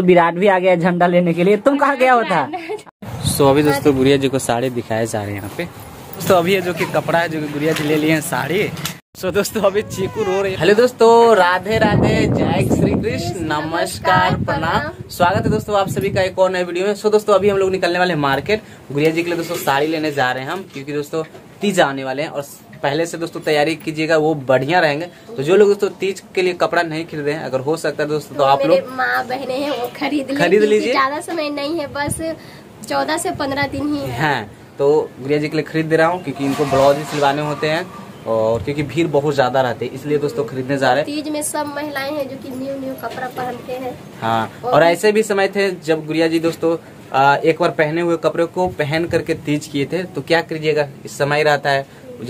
तो विराट भी आ गया झंडा लेने के लिए। तुम कहाँ गया होता? सो अभी दोस्तों गुड़िया जी को साड़ी दिखाए जा रहे हैं यहाँ पे। दोस्तों अभी है जो कि कपड़ा है जो कि गुड़िया जी ले लिए हैं साड़ी। सो दोस्तों अभी चीकू रो रहे हैं। हेलो दोस्तों, राधे राधे, जय श्री कृष्ण, नमस्कार, प्रणाम। स्वागत है दोस्तों आप सभी का एक और नए वीडियो में। सो दोस्तों अभी हम लोग निकलने वाले हैं मार्केट, गुड़िया जी के लिए दोस्तों साड़ी लेने जा रहे हैं हम, क्योंकि दोस्तों तीज आने वाले हैं और पहले से दोस्तों तैयारी कीजिएगा वो बढ़िया रहेंगे। तो जो लोग दोस्तों तीज के लिए कपड़ा नहीं खरीदे हैं, अगर हो सकता है दोस्तों तो आप लोग माँ बहने हैं वो खरीद लीजिए। ज्यादा समय नहीं है, बस 14 से 15 दिन ही है। तो गुड़िया जी के लिए खरीद दे रहा हूँ क्योंकि इनको ब्लाउज ही सिलवाने होते हैं और क्योंकि भीड़ बहुत ज्यादा रहती है, इसलिए दोस्तों खरीदने जा रहे हैं। तीज में सब महिलाएं हैं जो कि न्यू न्यू कपड़ा पहनते हैं। हाँ, और ऐसे भी समय थे जब गुड़िया जी दोस्तों एक बार पहने हुए कपड़े को पहन करके तीज किए थे। तो क्या करिएगा, इस समय रहता है,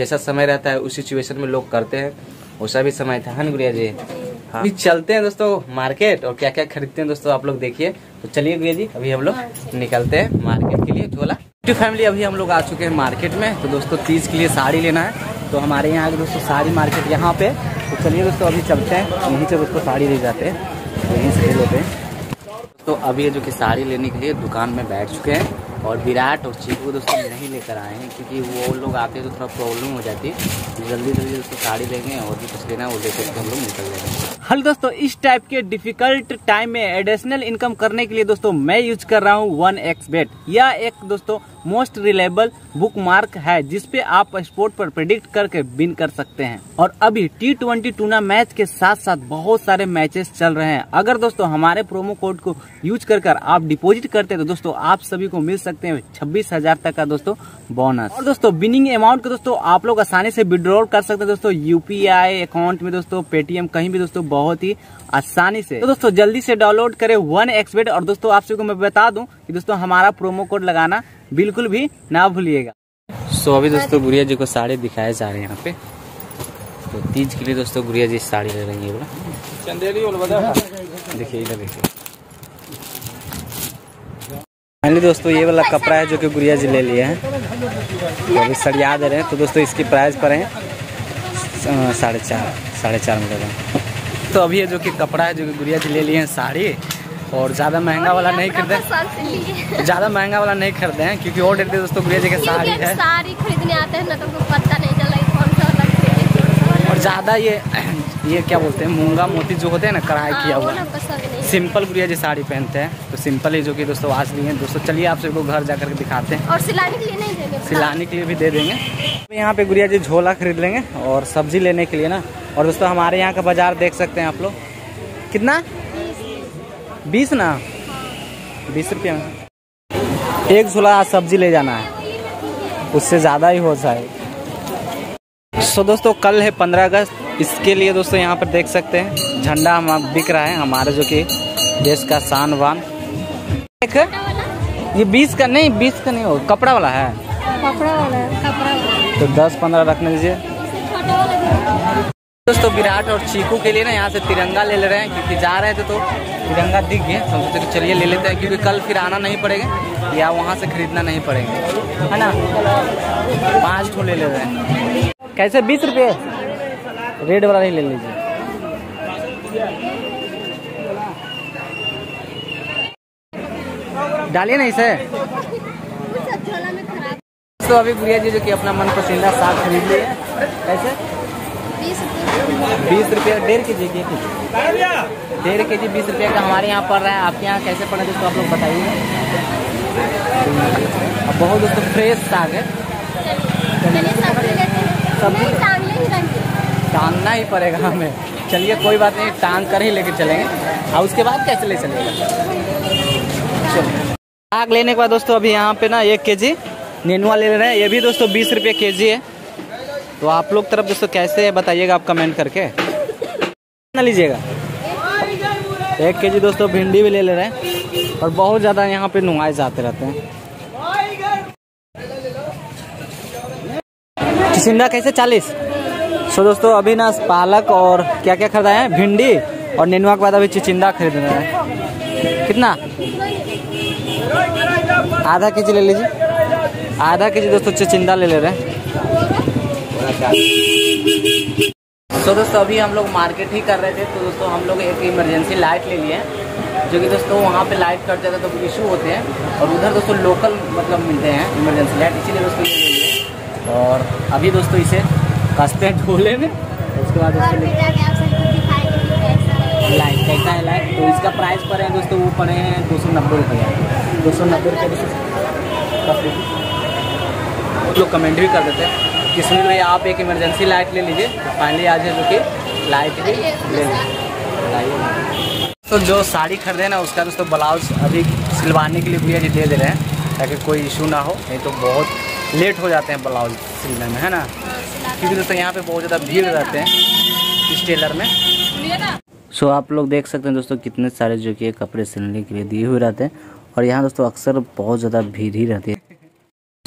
जैसा समय रहता है उस सिचुएशन में लोग करते हैं, वैसा भी समय था। हाँ गुड़िया जी, हाँ अभी चलते हैं दोस्तों मार्केट और क्या क्या खरीदते हैं दोस्तों आप लोग देखिए। तो चलिए गुड़िया जी अभी हम लोग निकलते हैं मार्केट के लिए। झोला फैमिली अभी हम लोग आ चुके हैं मार्केट में। तो दोस्तों तीज के लिए साड़ी लेना है, तो हमारे यहाँ दोस्तों साड़ी मार्केट यहाँ पे। तो चलिए दोस्तों अभी चलते हैं, यहीं से दोस्तों साड़ी ले जाते हैं, यहीं से ले लेते हैं। तो अभी जो कि साड़ी लेने के लिए दुकान में बैठ चुके हैं और विराट और चीकू दोस्तों नहीं लेकर आए हैं क्योंकि वो लोग आते हैं तो थोड़ा प्रॉब्लम हो जाती है। जल्दी जल्दी दोस्तों साड़ी लेंगे और भी कुछ लेना है वो लेकर हम लोग निकल जाएंगे। हेलो दोस्तों, इस टाइप के डिफिकल्ट टाइम में एडिशनल इनकम करने के लिए दोस्तों मैं यूज कर रहा हूँ 1xBet। यह एक दोस्तों मोस्ट रिलायबल बुकमार्क है जिसपे आप स्पोर्ट पर प्रेडिक्ट करके विन कर सकते हैं। और अभी T20 टूर्ना मैच के साथ साथ बहुत सारे मैचेस चल रहे हैं। अगर दोस्तों हमारे प्रोमो कोड को यूज कर आप डिपॉजिट करते हैं तो दोस्तों आप सभी को मिल सकते हैं 26,000 तक का दोस्तों बोनस। और दोस्तों विनिंग अमाउंट को दोस्तों आप लोग आसानी से विड्रॉल कर सकते हैं दोस्तों UPI अकाउंट में, दोस्तों पेटीएम, कहीं भी दोस्तों बहुत ही आसानी से। तो दोस्तों जल्दी से डाउनलोड करें 1xBet। और दोस्तों आप सभी को मैं बता दूं कि दोस्तों हमारा प्रोमो कोड लगाना बिल्कुल भी ना भूलिएगा। सो अभी दोस्तों गुड़िया जी को साड़ी दिखाए जा रहे हैं यहाँ पे। तो तीज के लिए दोस्तों गुड़िया जी साड़ी ले रही है। चंदेरी देखिए, इधर देखिए। फाइनली दोस्तों ये वाला कपड़ा है जो कि गुड़िया जी ले लिए हैं, अभी सड़िया दे रहे हैं। तो दोस्तों इसकी प्राइस पर है 4.5 में। तो अभी है जो कि कपड़ा है जो कि गुड़िया जी ले लिए हैं साड़ी, और ज़्यादा महंगा वाला नहीं खरीदे हैं क्योंकि और देखते दोस्तों गुड़िया जी के साड़ी है, साड़ी खरीदने आते हैं ना तो उनको पता नहीं चला कौन सा लगता है। और ज़्यादा ये क्या बोलते हैं, मूंगा मोती जो होते हैं ना, कढ़ाई किया हुआ सिंपल गुड़िया जी साड़ी पहनते हैं। तो सिंपल ही जो कि दोस्तों आज लिए हैं दोस्तों। चलिए आप सबको घर जा करके दिखाते हैं, और सिलाने के लिए नहीं देंगे, सिलाने के लिए भी दे देंगे। यहाँ पे गुड़िया जी झोला खरीद लेंगे और सब्जी लेने के लिए ना। और दोस्तों हमारे यहाँ का बाज़ार देख सकते हैं आप लोग, कितना 20 ना, 20 रुपये में एक झोला सब्जी ले जाना है, उससे ज़्यादा ही हो जाए। सो दोस्तों कल है 15 अगस्त, इसके लिए दोस्तों यहाँ पर देख सकते हैं झंडा हम बिक रहा है, हमारे जो कि देश का शान बान। एक ये 20 का नहीं हो, कपड़ा वाला है, तो 10-15 रखने दीजिए। दोस्तों विराट और चीकू के लिए ना यहाँ से तिरंगा ले ले रहे हैं क्योंकि जा रहे थे तो तिरंगा दिख गया, सोचते तो चलिए ले लेते हैं क्योंकि कल फिर आना नहीं पड़ेगा या वहाँ से खरीदना नहीं पड़ेगा, है ना। 5 ले ले रहे हैं, कैसे 20 रुपये रेड वाला ही ले लीजिए, डालिए ना इसे। तो अभी गुड़िया जी जो कि अपना मन पसंदीदा साग खरीद लिए, कैसे 20 रुपये डेढ़ के जी, डेढ़ के जी 20 रुपये का हमारे यहाँ पड़ रहा है। आपके यहाँ कैसे पड़ रहा है दोस्तों आप लोग बताइए। बहुत दोस्तों फ्रेश साग है, टांगना ही पड़ेगा हमें। चलिए कोई बात नहीं, टांग कर ही लेके चलेंगे, और उसके बाद कैसे ले चलेगा। साग लेने के बाद दोस्तों अभी यहाँ पे ना 1 केजी नेनुआ ले रहे हैं, ये भी दोस्तों 20 रुपये केजी है। तो आप लोग तरफ दोस्तों कैसे है बताइएगा आप कमेंट करके, ना लीजिएगा। 1 केजी दोस्तों भिंडी भी ले ले रहे हैं, और बहुत ज़्यादा यहाँ पे नुमाइश आते रहते हैं। सिंधा कैसे 40। सो दोस्तों अभी ना पालक और क्या क्या खरीदा है, भिंडी और नेनुआ के बाद अभी चिचिंदा खरीद रहे हैं। कितना, आधा के जी ले लीजिए, आधा के जी दोस्तों चिचिंदा ले ले रहे हैं। तो दोस्तों अभी हम लोग मार्केट ही कर रहे थे, तो दोस्तों हम लोग एक इमरजेंसी लाइट ले लिए हैं। जो कि दोस्तों वहाँ पे लाइव करते थे तो इशू होते हैं और उधर दोस्तों लोकल मतलब मिलते हैं इमरजेंसी लाइट, इसीलिए दोस्तों ये मिले। और अभी दोस्तों इसे कसते हैं ढोले में, उसके बाद लाइट कैसा है लाइट। तो इसका प्राइस पड़े हैं दोस्तों वो पड़े हैं 290 रुपये, 290 रुपये। लोग कमेंट भी कर देते हैं किसमें भाई आप एक इमरजेंसी लाइट ले लीजिए, तो फाइनली आज है जो कि लाइट भी ले लीजिए। तो जो साड़ी खरीदे ना उसका दोस्तों ब्लाउज अभी सिलवाने के लिए भैया जी दे दे रहे हैं ताकि कोई इशू ना हो, नहीं तो बहुत लेट हो जाते हैं ब्लाउज सिलने में, है ना, क्योंकि दोस्तों यहाँ पे बहुत ज़्यादा भीड़ रहते हैं इस टेलर में। सो आप लोग देख सकते हैं दोस्तों कितने सारे जो कि कपड़े सिलने के लिए दिए हुए रहते हैं और यहाँ दोस्तों अक्सर बहुत ज़्यादा भीड़ ही रहती है।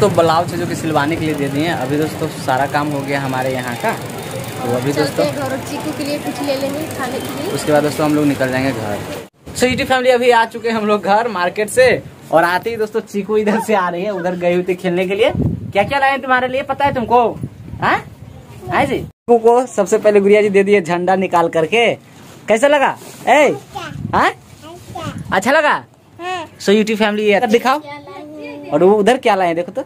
दोस्तों ब्लाउज जो कि सिलवाने के लिए दे दिए हैं। अभी दोस्तों सारा काम हो गया हमारे यहाँ का, तो अभी दोस्तों चीकू के लिए कुछ ले लेंगे खाने के लिए, उसके बाद दोस्तों हम लोग निकल जाएंगे घर। सो यूट्यूब फैमिली अभी आ चुके हैं हम लोग घर मार्केट से और आते ही दोस्तों चीकू इधर से आ रही है, उधर गई हुई थी खेलने के लिए। क्या क्या लाए तुम्हारे लिए पता है तुमको? हाँ जी, चीकू को सबसे पहले गुड़िया जी दे दिए झंडा निकाल करके, कैसा लगा? ए अच्छा लगा। सो यूट्यूब फैमिली दिखाओ, और वो उधर क्या लाए देखो तो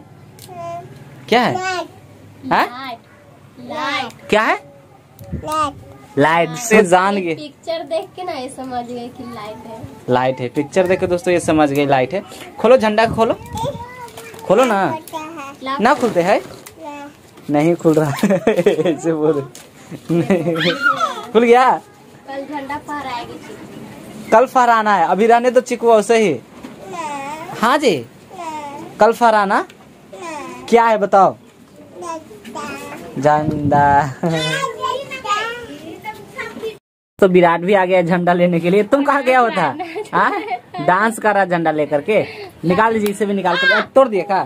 क्या है? लाइट, लाइट, क्या है? लाइट से जान गए, पिक्चर देख के ना ये समझ गए कि लाइट है, लाइट है पिक्चर देख के दोस्तों ये समझ गए लाइट है। खोलो झंडा को, खोलो खोलो ना, ना खुलते है, नहीं खुल रहा ऐसे बोल खुल गया। कल झंडा फहराएगी, कल फहराना है, अभी रहने तो चिकू वैसे ही। हाँ जी कल फहराना क्या है बताओ? झंडा। तो विराट भी आ गया झंडा लेने के लिए, तुम कहाँ गया होता? हाँ डांस कर रहा झंडा लेकर के, निकाल दीजिए इसे भी निकाल कर, तोड़ दिया का?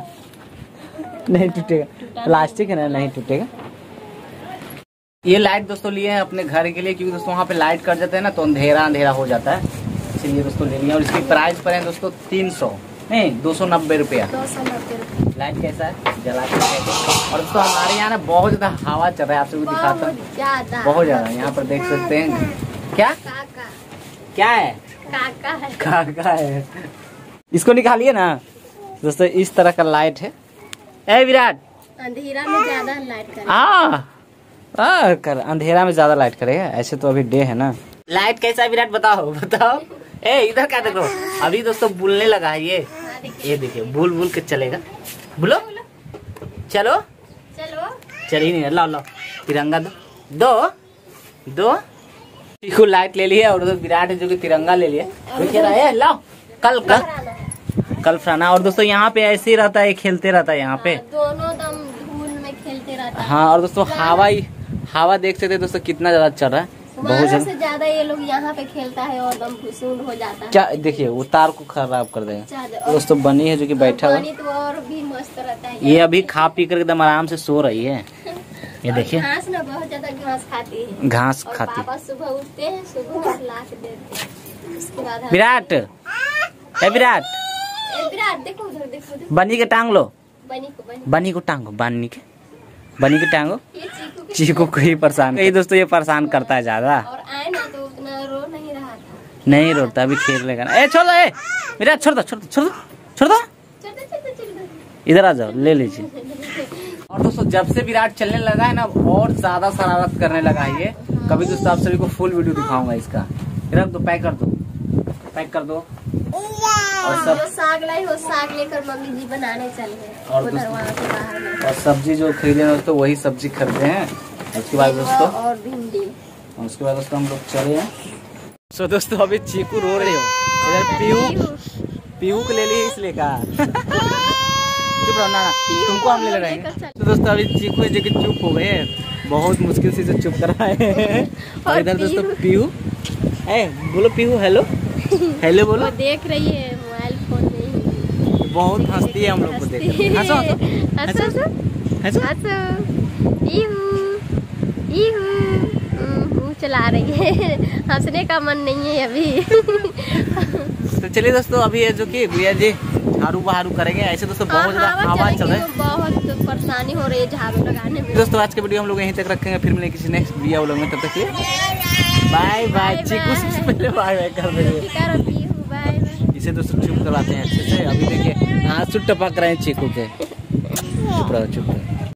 नहीं टूटेगा, प्लास्टिक है ना, नहीं टूटेगा। ये लाइट दोस्तों लिए हैं अपने घर के लिए, क्योंकि दोस्तों वहाँ पे लाइट कर जाते हैं ना तो अंधेरा अंधेरा हो जाता है, इसीलिए दोस्तों ले लिया। और इसकी प्राइस पर है दोस्तों 290 रुपया। लाइट कैसा है जला के। और दोस्तों हमारे यहाँ ना बहुत ज्यादा हवा चल रहा है, आप सबको दिखाता हूँ, बहुत ज्यादा यहाँ पर देख सकते हैं। क्या काका, क्या है? काका है, काका है। इसको निकालिए ना दोस्तों, इस तरह का लाइट है। ए विराट अंधेरा में ज्यादा लाइट करे। हाँ कर, अंधेरा में ज्यादा लाइट करेगा, ऐसे तो अभी डे है ना। लाइट कैसा है विराट बताओ, बताओ। ए इधर क्या देखो, अभी दोस्तों बुलने लगा है ये देखिए, बुल बुल के चलेगा, बुलो चलो चलो चलिए, नहीं लाओ लाओ तिरंगा दो दो दो। चीकू लाइट ले लिया और उधर विराट है जो कि तिरंगा ले लिया, क्या रहा है लाओ, कल कल कल फराना। और दोस्तों यहाँ पे ऐसे ही रहता है, खेलते रहता है यहाँ पे, दोनों दम धूल में खेलते रहता है। हाँ और दोस्तों हवा देख सकते दोस्तों कितना ज्यादा चल रहा है, बहुत से ज्यादा ये लोग यहाँ पे खेलता है और दम फुसून हो जाता है। क्या देखिए वो तार को खराब कर देगा। दोस्तों बनी है जो कि बैठा हुआ, तो और भी मस्त रहता है। ये अभी खा पी कर एकदम आराम से सो रही है, ये देखिए घास ना बहुत ज्यादा घास खाती है, घास खाती। पापा सुबह उठते हैं, सुबह ला के देते हैं। उसके बाद विराट, ए विराट देखो उधर देखो, बनी के टांग लो, बनी को टांगो, बनी के टांगो। चीकू को ही परेशान, ये दोस्तों ये परेशान करता है ज्यादा, और आए ना तो उतना रो नहीं रहा था, नहीं रोता अभी खेल लेगा। ए छोड़ दो, ए मेरा छोड़ दो छोड़ दो छोड़ दो छोड़ दो, इधर आ जाओ ले लीजिए। और दोस्तों जब से विराट चलने लगा है ना और ज्यादा शरारत करने लगा है ये, कभी दोस्तों आप सभी को फुल वीडियो दिखाऊंगा इसका। रख दो, पैक कर दो, पैक कर दो। और सब साग लाई हो, साग लेकर मम्मी जी बनाने चले गए, और सब्जी जो खरीदे दोस्तों वही सब्जी खरीदे हैं। उसके बाद दोस्तों और भिंडी, और उसके बाद दोस्तों हम लोग चले हैं। सो दोस्तों अभी चीकू रो रहे हो, इधर पीयू को ले लिए इसलिए कहा तुमको हम ले रहे। तो दोस्तों अभी चीकू है जो कि चुप हो गए, बहुत मुश्किल से चुप कराए हैं। और इधर दोस्तों पीयू, ए बोलो पीयू हेलो हेलो बोलो। वो देख रही है मोबाइल फोन में, बहुत हंसती है हम लोग को देख के। हंसो हंसो हंसो हंसो, ईहू चला रही है, हंसने का मन नहीं है अभी। तो चलिए दोस्तों अभी है जो कि भैया जी झाड़ू बहारू करेंगे। ऐसे दोस्तों बहुत ज्यादा हवा चल रही है, बहुत परेशानी हो रही है झाड़ू लगाने में। दोस्तों आज के वीडियो हम लोग यहीं तक रखेंगे, फिर मिलेंगे किसी नेक्स्ट वीडियो में, तब तक बाय बाय। चीकू से पहले बाय बाय कर रही है। से तो चुप कराते हैं अच्छे से। अभी देखिए आंसू टपक रहे हैं चीकू के। चुप रहो चुप रहो।